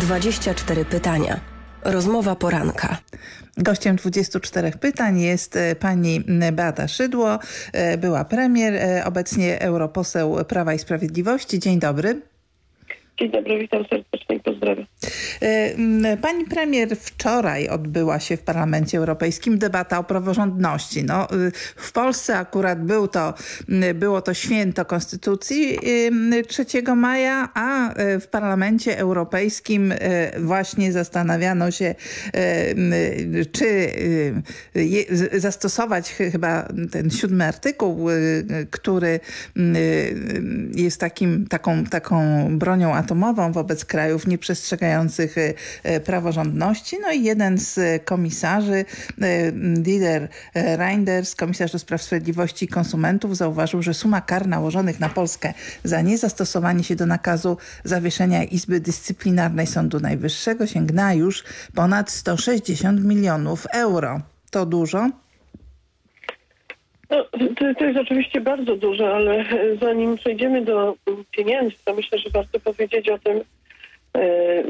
24 pytania. Rozmowa poranka. Gościem 24 pytań jest pani Beata Szydło, była premier, obecnie europoseł Prawa i Sprawiedliwości. Dzień dobry. Dzień dobry, witam serdecznie i pozdrawiam. Pani premier, wczoraj odbyła się w Parlamencie Europejskim debata o praworządności. No, w Polsce akurat było to święto Konstytucji 3 maja, a w Parlamencie Europejskim właśnie zastanawiano się, czy zastosować chyba ten 7 artykuł, który jest taką bronią atomową wobec krajów nieprzestrzegających praworządności. No i jeden z komisarzy, Dieter Reinders, komisarz do spraw sprawiedliwości i konsumentów, zauważył, że suma kar nałożonych na Polskę za niezastosowanie się do nakazu zawieszenia Izby Dyscyplinarnej Sądu Najwyższego sięgnęła już ponad 160 milionów euro. To dużo? No, to jest oczywiście bardzo dużo, ale zanim przejdziemy do pieniędzy, to myślę, że warto powiedzieć o tym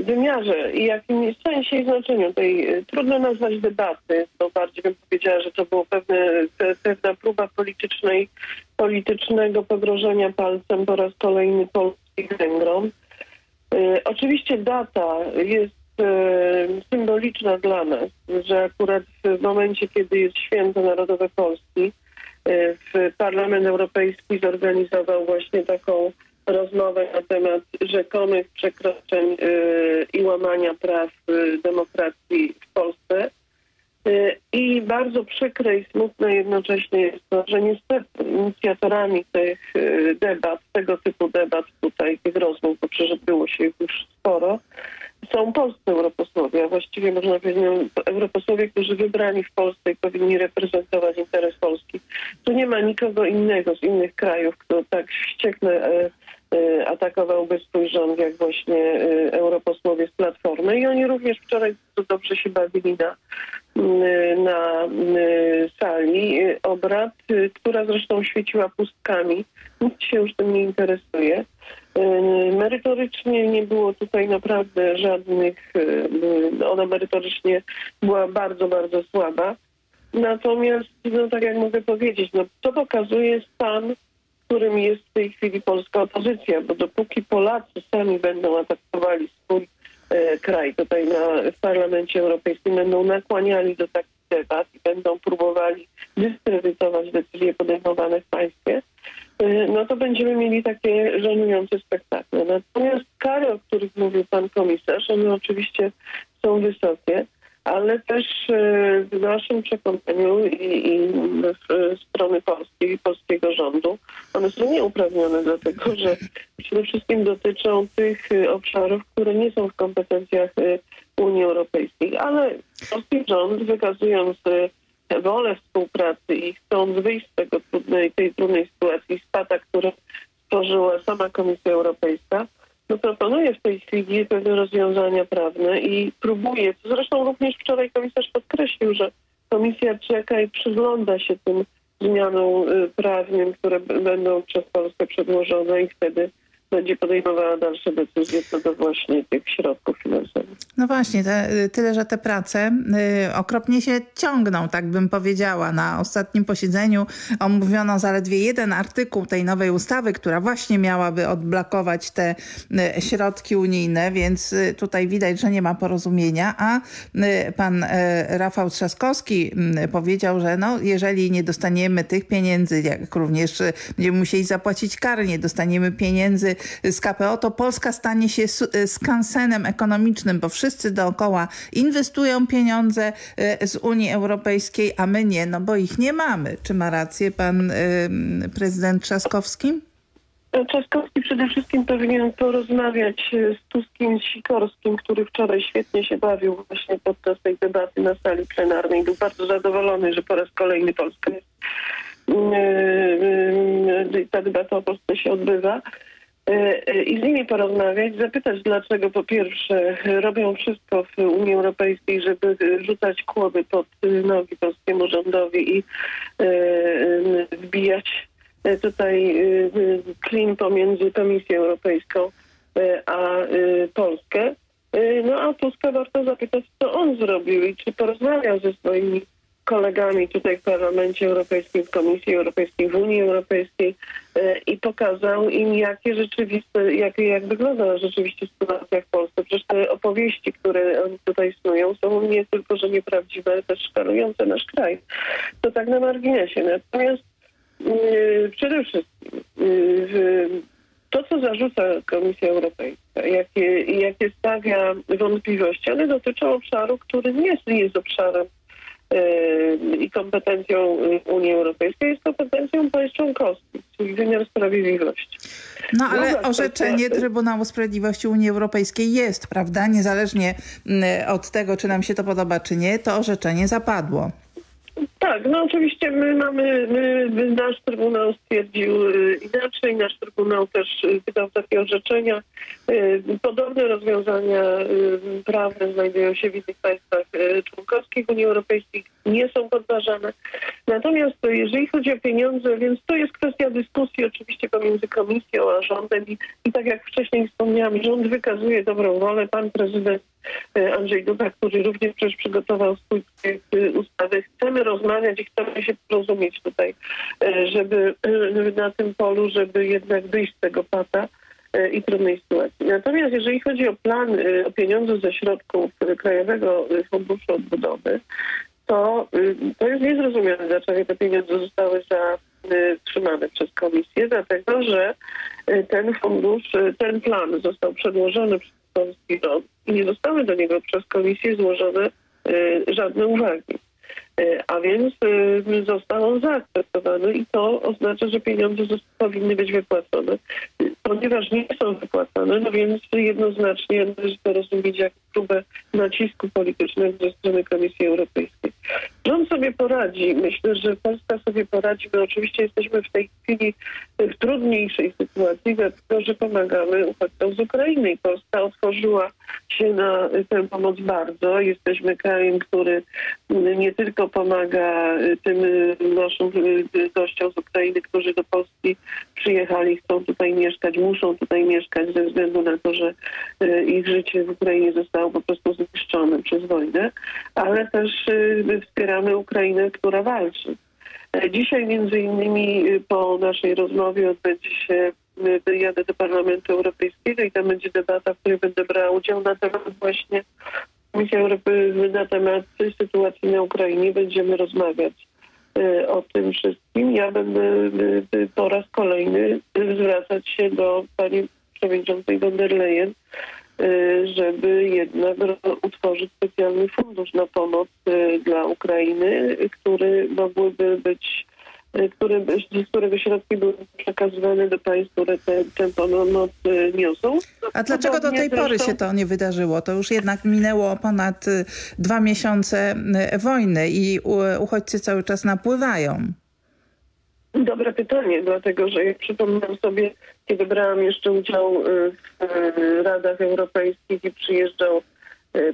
wymiarze i jakim sensie i znaczeniu tej trudno nazwać debaty, bo bardziej bym powiedziała, że to była pewna próba politycznego pogrożenia palcem po raz kolejny polskich Węgrom. Oczywiście data jest symboliczna dla nas, że akurat w momencie, kiedy jest Święto Narodowe Polski, Parlament Europejski zorganizował właśnie taką rozmowę na temat rzekomych przekroczeń i łamania praw demokracji w Polsce. I bardzo przykre i smutne jednocześnie jest to, że niestety inicjatorami tych debat, tego typu debat tutaj, tych rozmów, bo przecież było się ich już sporo, są polscy europosłowie, a właściwie można powiedzieć europosłowie, którzy wybrani w Polsce i powinni reprezentować interes Polski. Tu nie ma nikogo innego z innych krajów, kto tak wściekle atakowałby swój rząd, jak właśnie europosłowie z Platformy. I oni również wczoraj dobrze się bawili na sali obrad, która zresztą świeciła pustkami. Nikt się już tym nie interesuje. Merytorycznie nie było tutaj naprawdę żadnych, ona merytorycznie była bardzo, bardzo słaba. Natomiast, no, tak jak mogę powiedzieć, no, to pokazuje stan, którym jest w tej chwili polska opozycja, bo dopóki Polacy sami będą atakowali swój kraj tutaj w Parlamencie Europejskim, będą nakłaniali do takich debat i będą próbowali dyskredytować decyzje podejmowane w państwie, no to będziemy mieli takie żenujące spektakle. Natomiast kary, o których mówił pan komisarz, one oczywiście są wysokie, ale też w naszym przekonaniu i strony polskiej i polskiego rządu one są nieuprawnione, dlatego że przede wszystkim dotyczą tych obszarów, które nie są w kompetencjach Unii Europejskiej. Ale polski rząd, wykazując wolę współpracy i chcąc wyjść z tej trudnej sytuacji, z pata, które stworzyła sama Komisja Europejska, no, proponuje w tej chwili pewne rozwiązania prawne i próbuje, to zresztą również wczoraj komisarz podkreślił, że komisja czeka i przygląda się tym zmianom prawnym, które będą przez Polskę przedłożone i wtedy będzie podejmowała dalsze decyzje co do właśnie tych środków finansowych. No właśnie, tyle że te prace okropnie się ciągną, tak bym powiedziała. Na ostatnim posiedzeniu omówiono zaledwie jeden artykuł tej nowej ustawy, która właśnie miałaby odblokować te środki unijne, więc tutaj widać, że nie ma porozumienia, a pan Rafał Trzaskowski powiedział, że no, jeżeli nie dostaniemy tych pieniędzy, jak również będziemy musieli zapłacić kary, nie dostaniemy pieniędzy z KPO, to Polska stanie się skansenem ekonomicznym, bo wszyscy dookoła inwestują pieniądze z Unii Europejskiej, a my nie, no bo ich nie mamy. Czy ma rację pan prezydent Trzaskowski? Trzaskowski przede wszystkim powinien porozmawiać z Tuskiem, z Sikorskim, który wczoraj świetnie się bawił właśnie podczas tej debaty na sali plenarnej. Był bardzo zadowolony, że po raz kolejny Polska jest. Ta debata o Polsce się odbywa. I z nimi porozmawiać, zapytać, dlaczego po pierwsze robią wszystko w Unii Europejskiej, żeby rzucać kłody pod nogi polskiemu rządowi i wbijać tutaj klin pomiędzy Komisją Europejską a Polskę. No a Tuska warto zapytać, co on zrobił i czy porozmawiał ze swoimi kolegami tutaj w Parlamencie Europejskim, w Komisji Europejskiej, w Unii Europejskiej i pokazał im, jak wygląda rzeczywiście sytuacja w Polsce. Przecież te opowieści, które oni tutaj snują, są nie tylko, że nieprawdziwe, ale też szkalujące nasz kraj. To tak na marginesie. Natomiast przede wszystkim to, co zarzuca Komisja Europejska, jakie stawia wątpliwości, one dotyczą obszaru, który nie jest obszarem i kompetencją Unii Europejskiej, jest kompetencją państw członkowskich, czyli wymiar sprawiedliwości. No ale orzeczenie Trybunału Sprawiedliwości Unii Europejskiej jest, prawda? Niezależnie od tego, czy nam się to podoba, czy nie, to orzeczenie zapadło. Tak, no oczywiście nasz Trybunał stwierdził inaczej, nasz Trybunał też wydał takie orzeczenia. Podobne rozwiązania prawne znajdują się w innych państwach członkowskich Unii Europejskiej, nie są podważane. Natomiast jeżeli chodzi o pieniądze, więc to jest kwestia dyskusji oczywiście pomiędzy Komisją a rządem i tak jak wcześniej wspomniałam, rząd wykazuje dobrą wolę, pan prezydent Andrzej Duda, który również przecież przygotował swój projekt ustawy. Chcemy rozmawiać i chcemy się porozumieć tutaj, żeby na tym polu, żeby jednak wyjść z tego pata i trudnej sytuacji. Natomiast jeżeli chodzi o plan, o pieniądze ze środków Krajowego Funduszu Odbudowy, to jest niezrozumiałe, dlaczego te pieniądze zostały zatrzymane przez Komisję, dlatego że ten fundusz, ten plan został przedłożony przez polski rząd i nie zostały do niego przez Komisję złożone żadne uwagi. A więc został on zaakceptowany i to oznacza, że pieniądze powinny być wypłacone. Ponieważ nie są wypłacane, no więc jednoznacznie należy to rozumieć jak próbę nacisku politycznego ze strony Komisji Europejskiej. Rząd sobie poradzi. Myślę, że Polska sobie poradzi. My oczywiście jesteśmy w tej chwili w trudniejszej sytuacji, dlatego że pomagamy uchodźcom z Ukrainy i Polska otworzyła się na tę pomoc bardzo. Jesteśmy krajem, który nie tylko pomaga tym naszym gościom z Ukrainy, którzy do Polski przyjechali, chcą tutaj mieszkać, muszą tutaj mieszkać ze względu na to, że ich życie w Ukrainie zostało po prostu zniszczone przez wojnę, ale też wspieramy Ukrainę, która walczy. Dzisiaj między innymi po naszej rozmowie odbędzie się wyjazd do Parlamentu Europejskiego i tam będzie debata, w której będę brała udział na temat właśnie Komisji Europejskiej, na temat sytuacji na Ukrainie. Będziemy rozmawiać o tym wszystkim. Ja będę po raz kolejny zwracać się do pani przewodniczącej von der Leyen, żeby jednak utworzyć specjalny fundusz na pomoc dla Ukrainy, z którego środki były przekazywane do państw, które tę pomoc niosą. A dlaczego do tej pory się to nie wydarzyło? To już jednak minęło ponad 2 miesiące wojny i uchodźcy cały czas napływają. Dobre pytanie, dlatego że jak przypominam sobie, kiedy brałam jeszcze udział w Radach Europejskich i przyjeżdżał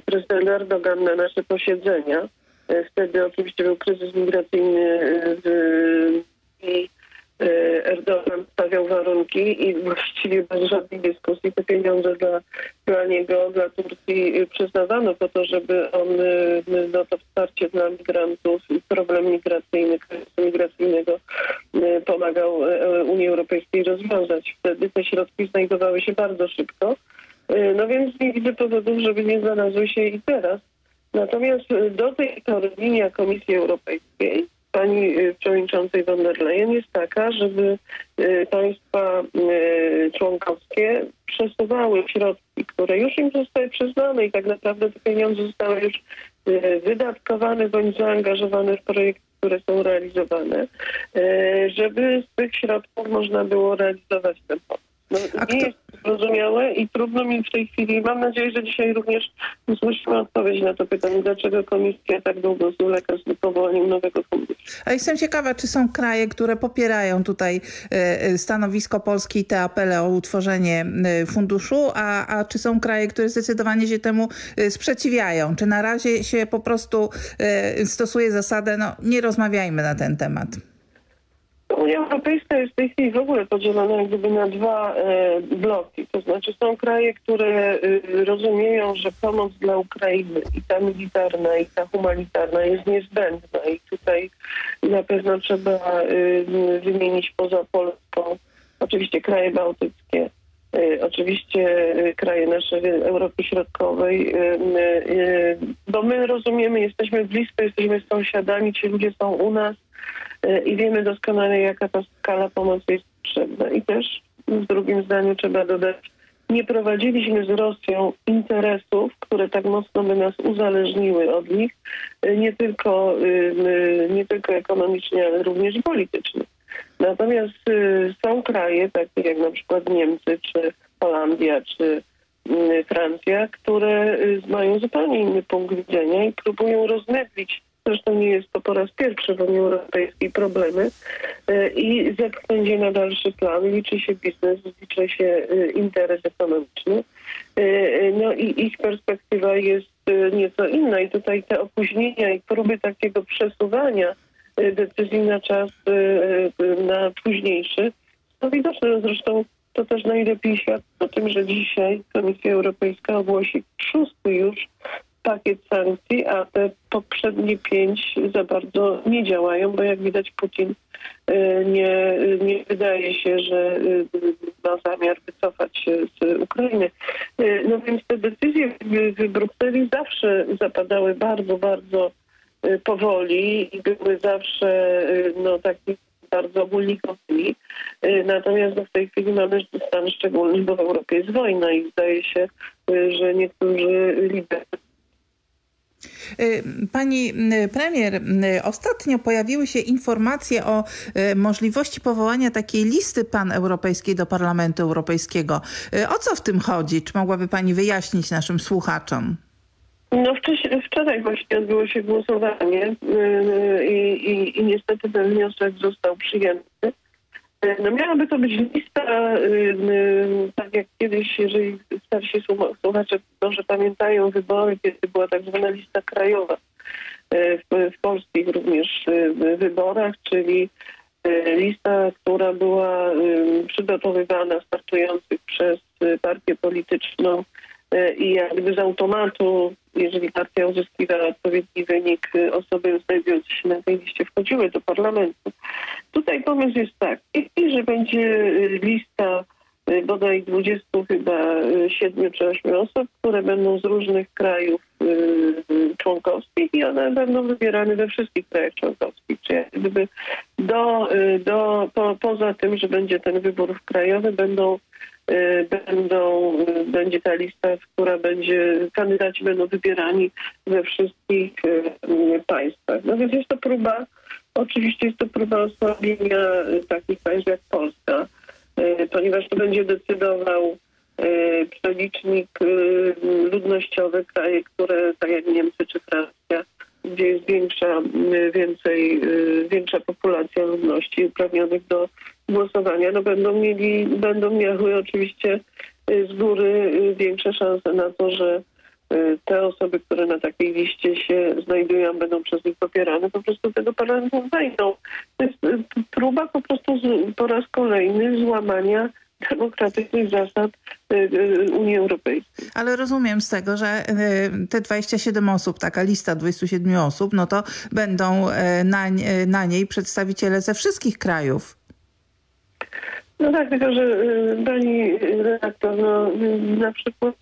prezydent Erdoğan na nasze posiedzenia, wtedy oczywiście był kryzys migracyjny i Erdoğan stawiał warunki i właściwie bez żadnej dyskusji te pieniądze dla niego, dla Turcji przyznawano po to, żeby on to wsparcie dla migrantów i problem migracyjny, kryzysu migracyjnego pomagał Unii Europejskiej rozwiązać. Wtedy te środki znajdowały się bardzo szybko, no więc nie widzę powodów, żeby nie znalazły się i teraz. Natomiast do tej linia Komisji Europejskiej pani przewodniczącej von der Leyen jest taka, żeby państwa członkowskie przesuwały środki, które już im zostały przyznane i tak naprawdę te pieniądze zostały już wydatkowane bądź zaangażowane w projekty, które są realizowane, żeby z tych środków można było realizować ten pomysł. Nie jest zrozumiałe i trudno mi w tej chwili. Mam nadzieję, że dzisiaj również usłyszymy odpowiedź na to pytanie, dlaczego komisja tak długo zwleka z powołaniem nowego funduszu. A jestem ciekawa, czy są kraje, które popierają tutaj stanowisko Polski i te apele o utworzenie funduszu, a czy są kraje, które zdecydowanie się temu sprzeciwiają? Czy na razie się po prostu stosuje zasadę, no nie rozmawiajmy na ten temat? Unia Europejska jest w tej chwili w ogóle podzielona jak gdyby na dwa bloki. To znaczy są kraje, które rozumieją, że pomoc dla Ukrainy i ta militarna, i ta humanitarna jest niezbędna. I tutaj na pewno trzeba wymienić poza Polską oczywiście kraje bałtyckie, oczywiście kraje nasze Europy Środkowej, bo my rozumiemy, jesteśmy blisko, jesteśmy sąsiadami, ci ludzie są u nas i wiemy doskonale, jaka ta skala pomocy jest potrzebna. I też w drugim zdaniu trzeba dodać, nie prowadziliśmy z Rosją interesów, które tak mocno by nas uzależniły od nich, nie tylko ekonomicznie, ale również politycznie. Natomiast są kraje, takie jak na przykład Niemcy, czy Holandia, czy Francja, które mają zupełnie inny punkt widzenia i próbują rozmydlić, zresztą nie jest to po raz pierwszy w Unii Europejskiej, problemy i zepchnąć je na dalszy plan. Liczy się biznes, liczy się interes ekonomiczny. No i ich perspektywa jest nieco inna i tutaj te opóźnienia i próby takiego przesuwania decyzji na czas, na późniejszy. No widoczne zresztą to też najlepiej świadczy o tym, że dzisiaj Komisja Europejska ogłosi 6. już pakiet sankcji, a te poprzednie 5 za bardzo nie działają, bo jak widać Putin nie wydaje się, że ma zamiar wycofać się z Ukrainy. No więc te decyzje w Brukseli zawsze zapadały bardzo, bardzo powoli i były zawsze takimi bardzo ogólnikowymi. Natomiast w tej chwili mamy stan szczególny, bo w Europie jest wojna i zdaje się, że niektórzy liderzy. Pani premier, ostatnio pojawiły się informacje o możliwości powołania takiej listy paneuropejskiej do Parlamentu Europejskiego. O co w tym chodzi? Czy mogłaby pani wyjaśnić naszym słuchaczom? No wczoraj właśnie odbyło się głosowanie i niestety ten wniosek został przyjęty. No miałaby to być lista, tak jak kiedyś, jeżeli starsi słuchacze dobrze pamiętają wybory, kiedy była tak zwana lista krajowa w polskich również wyborach, czyli lista, która była przygotowywana startujących przez partię polityczną i jakby z automatu, jeżeli partia uzyskiwała odpowiedni wynik, osoby znajdujące się na tej liście wchodziły do parlamentu. Tutaj pomysł jest taki, że będzie lista bodaj 27 czy 8 osób, które będą z różnych krajów członkowskich i one będą wybierane we wszystkich krajach członkowskich. Czyli jakby poza tym, że będzie ten wybór krajowy, będzie ta lista, kandydaci będą wybierani we wszystkich państwach. No więc jest to próba osłabienia takich państw jak Polska, ponieważ to będzie decydował przelicznik ludnościowy, kraje, które tak jak Niemcy czy Francja, gdzie jest większa populacja ludności uprawnionych do głosowania, no będą miały oczywiście z góry większe szanse na to, że te osoby, które na takiej liście się znajdują, będą przez nich popierane, po prostu tego parlamentu zajdą. To jest próba po prostu po raz kolejny złamania demokratycznych zasad Unii Europejskiej. Ale rozumiem z tego, że te 27 osób, taka lista 27 osób, no to będą na niej przedstawiciele ze wszystkich krajów. No tak, tylko że pani redaktor, na przykład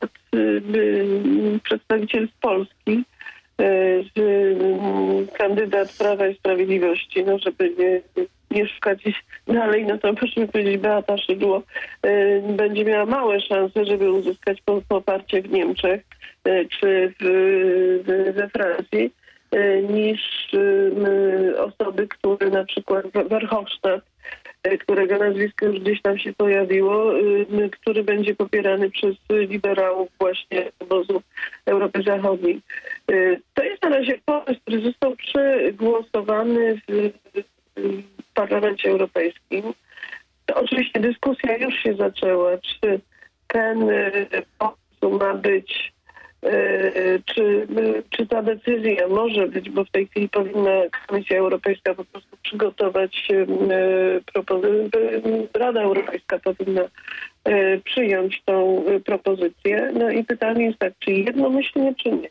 przedstawiciel z Polski, kandydat Prawa i Sprawiedliwości, no żeby nie szukać dalej, no to proszę powiedzieć, Beata Szydło będzie miała małe szanse, żeby uzyskać poparcie w Niemczech czy we Francji, niż osoby, które na przykład Verhofstadt, którego nazwisko już gdzieś tam się pojawiło, który będzie popierany przez liberałów właśnie obozu Europy Zachodniej. To jest na razie pomysł, który został przegłosowany w Parlamencie Europejskim. Oczywiście dyskusja już się zaczęła, czy ten pomysł ma być Czy ta decyzja może być, bo w tej chwili powinna Komisja Europejska po prostu przygotować, Rada Europejska powinna przyjąć tą propozycję. No i pytanie jest tak, czy jednomyślnie, czy nie.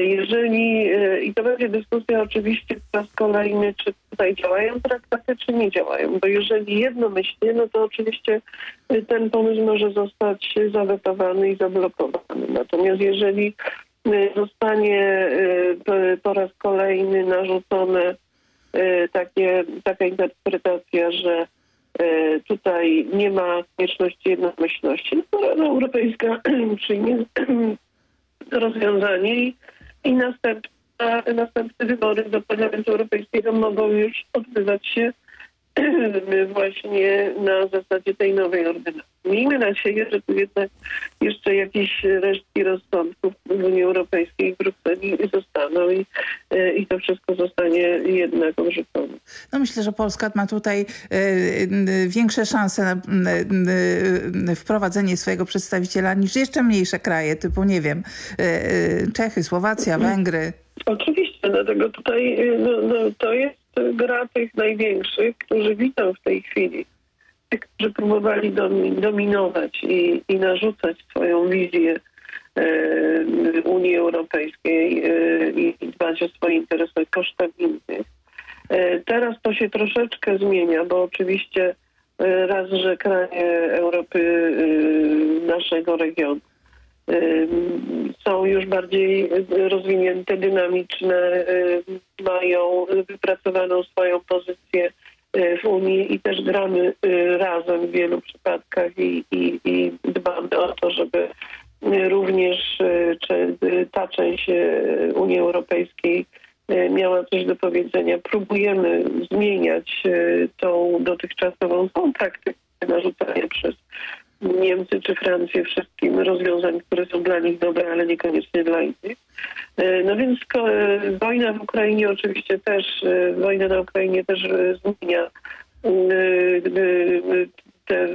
Jeżeli, i to będzie dyskusja oczywiście po raz kolejny, czy tutaj działają traktaty, czy nie działają, bo jeżeli jednomyślnie, no to oczywiście ten pomysł może zostać zawetowany i zablokowany. Natomiast jeżeli zostanie po raz kolejny narzucone taka interpretacja, że tutaj nie ma konieczności jednomyślności, no to Rada Europejska przyjmie rozwiązanie i następne wybory do Parlamentu Europejskiego mogą już odbywać się właśnie na zasadzie tej nowej ordynacji. Miejmy nadzieję, że tu jednak jeszcze jakieś resztki rozsądków w Unii Europejskiej i w Brukseli zostaną i to wszystko zostanie jednak odrzucone. No myślę, że Polska ma tutaj większe szanse na wprowadzenie swojego przedstawiciela niż jeszcze mniejsze kraje typu, nie wiem, Czechy, Słowacja, Węgry. Oczywiście, dlatego tutaj to jest gra tych największych, którzy widzą w tej chwili, tych, którzy próbowali dominować i narzucać swoją wizję Unii Europejskiej i dbać o swoje interesy kosztem innych. Teraz to się troszeczkę zmienia, bo oczywiście raz, że kraje Europy naszego regionu są już bardziej rozwinięte, dynamiczne, mają wypracowaną swoją pozycję w Unii i też gramy razem w wielu przypadkach i dbamy o to, żeby również ta część Unii Europejskiej miała coś do powiedzenia. Próbujemy zmieniać tą dotychczasową praktykę narzucania przez Niemcy czy Francję wszystkim rozwiązań, które są dla nich dobre, ale niekoniecznie dla innych. No więc wojna w Ukrainie oczywiście też, wojna na Ukrainie też zmienia te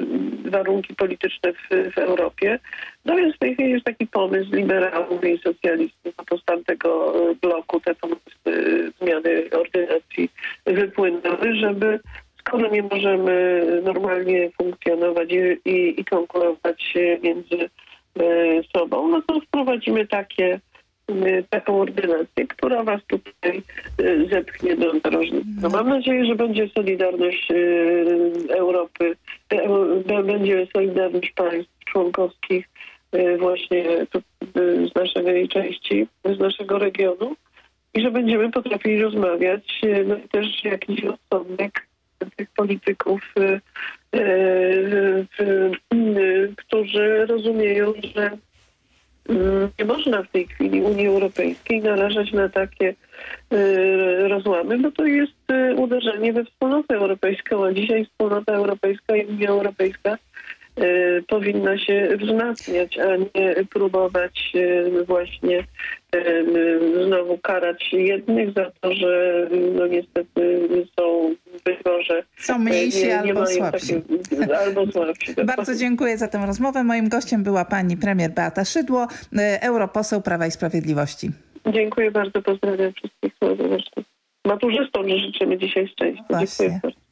warunki polityczne w Europie. No więc w tej chwili jest taki pomysł liberałów i socjalistów, bo z tamtego bloku te pomysły zmiany ordynacji wypłynęły, żeby skoro nie możemy normalnie funkcjonować i konkurować między sobą, no to wprowadzimy taką ordynację, która was tutaj zepchnie do narożnika. No mam nadzieję, że będzie solidarność Europy, będzie solidarność państw członkowskich właśnie z naszej części, z naszego regionu i że będziemy potrafili rozmawiać, no i też jakiś rozsądek tych polityków, którzy rozumieją, że nie można w tej chwili Unii Europejskiej narażać na takie rozłamy, bo to jest uderzenie we wspólnotę europejską, a dzisiaj wspólnota europejska i Unia Europejska powinna się wzmacniać, a nie próbować właśnie znowu karać jednych za to, że no niestety są być może są mniejsi albo słabsi. Bardzo dziękuję za tę rozmowę. Moim gościem była pani premier Beata Szydło, europoseł Prawa i Sprawiedliwości. Dziękuję bardzo, pozdrawiam wszystkich. Maturzystom życzymy dzisiaj szczęścia. Dziękuję bardzo.